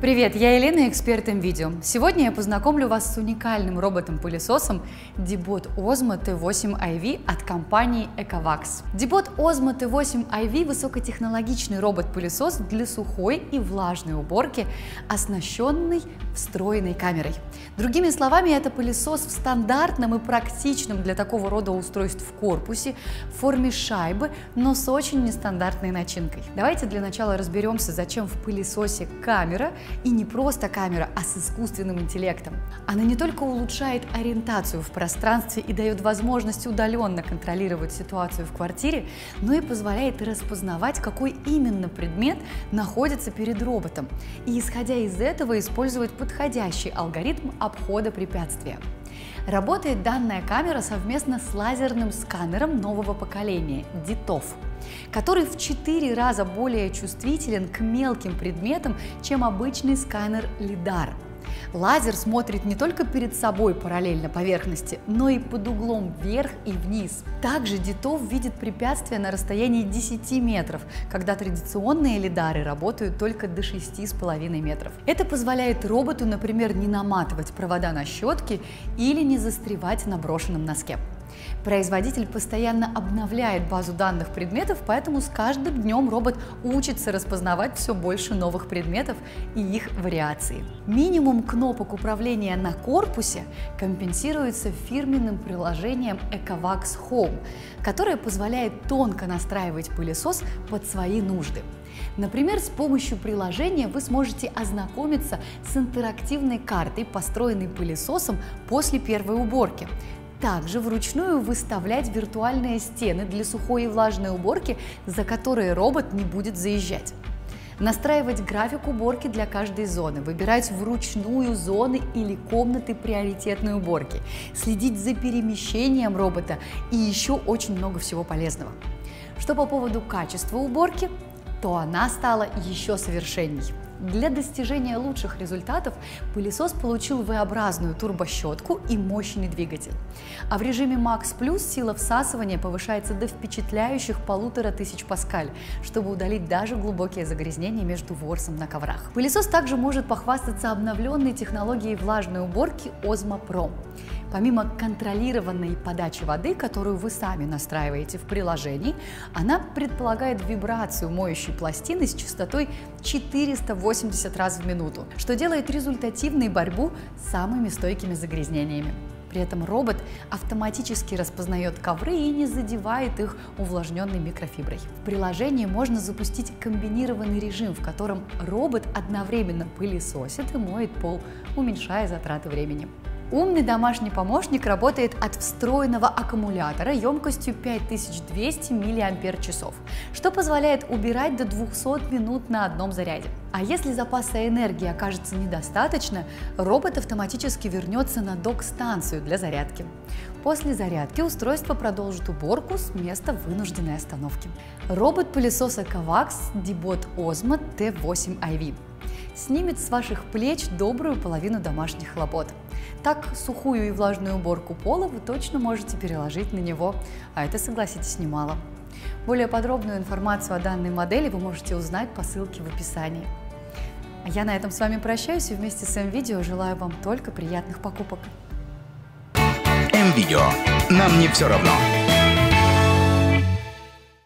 Привет, я Елена, эксперт М.Видео. Сегодня я познакомлю вас с уникальным роботом-пылесосом DEEBOT OZMO T8 Aivi от компании Ecovacs. DEEBOT OZMO T8 Aivi – высокотехнологичный робот-пылесос для сухой и влажной уборки, оснащенный встроенной камерой. Другими словами, это пылесос в стандартном и практичном для такого рода устройств в корпусе, в форме шайбы, но с очень нестандартной начинкой. Давайте для начала разберемся, зачем в пылесосе камера. И не просто камера, а с искусственным интеллектом. Она не только улучшает ориентацию в пространстве и дает возможность удаленно контролировать ситуацию в квартире, но и позволяет распознавать, какой именно предмет находится перед роботом, и, исходя из этого, использовать подходящий алгоритм обхода препятствия. Работает данная камера совместно с лазерным сканером нового поколения DToF, который в 4 раза более чувствителен к мелким предметам, чем обычный сканер LIDAR. Лазер смотрит не только перед собой параллельно поверхности, но и под углом вверх и вниз. Также DToF видит препятствия на расстоянии 10 метров, когда традиционные лидары работают только до 6,5 метров. Это позволяет роботу, например, не наматывать провода на щетки или не застревать на брошенном носке. Производитель постоянно обновляет базу данных предметов, поэтому с каждым днем робот учится распознавать все больше новых предметов и их вариаций. Минимум кнопок управления на корпусе компенсируется фирменным приложением Ecovacs Home, которое позволяет тонко настраивать пылесос под свои нужды. Например, с помощью приложения вы сможете ознакомиться с интерактивной картой, построенной пылесосом после первой уборки. Также вручную выставлять виртуальные стены для сухой и влажной уборки, за которые робот не будет заезжать. Настраивать график уборки для каждой зоны, выбирать вручную зоны или комнаты приоритетной уборки, следить за перемещением робота и еще очень много всего полезного. Что по поводу качества уборки, то она стала еще совершенней. Для достижения лучших результатов пылесос получил V-образную турбощетку и мощный двигатель. А в режиме Max Plus сила всасывания повышается до впечатляющих 1500 паскаль, чтобы удалить даже глубокие загрязнения между ворсом на коврах. Пылесос также может похвастаться обновленной технологией влажной уборки Ozmo Pro. Помимо контролированной подачи воды, которую вы сами настраиваете в приложении, она предполагает вибрацию моющей пластины с частотой 480 раз в минуту, что делает результативную борьбу с самыми стойкими загрязнениями. При этом робот автоматически распознает ковры и не задевает их увлажненной микрофиброй. В приложении можно запустить комбинированный режим, в котором робот одновременно пылесосит и моет пол, уменьшая затраты времени. Умный домашний помощник работает от встроенного аккумулятора емкостью 5200 мАч, что позволяет убирать до 200 минут на одном заряде. А если запаса энергии окажется недостаточно, робот автоматически вернется на док-станцию для зарядки. После зарядки устройство продолжит уборку с места вынужденной остановки. Робот-пылесос Ecovacs DEEBOT OZMO T8 Aivi снимет с ваших плеч добрую половину домашних хлопот. Так, сухую и влажную уборку пола вы точно можете переложить на него, а это, согласитесь, немало. Более подробную информацию о данной модели вы можете узнать по ссылке в описании. А я на этом с вами прощаюсь и вместе с М.Видео желаю вам только приятных покупок. М.Видео. Нам не все равно.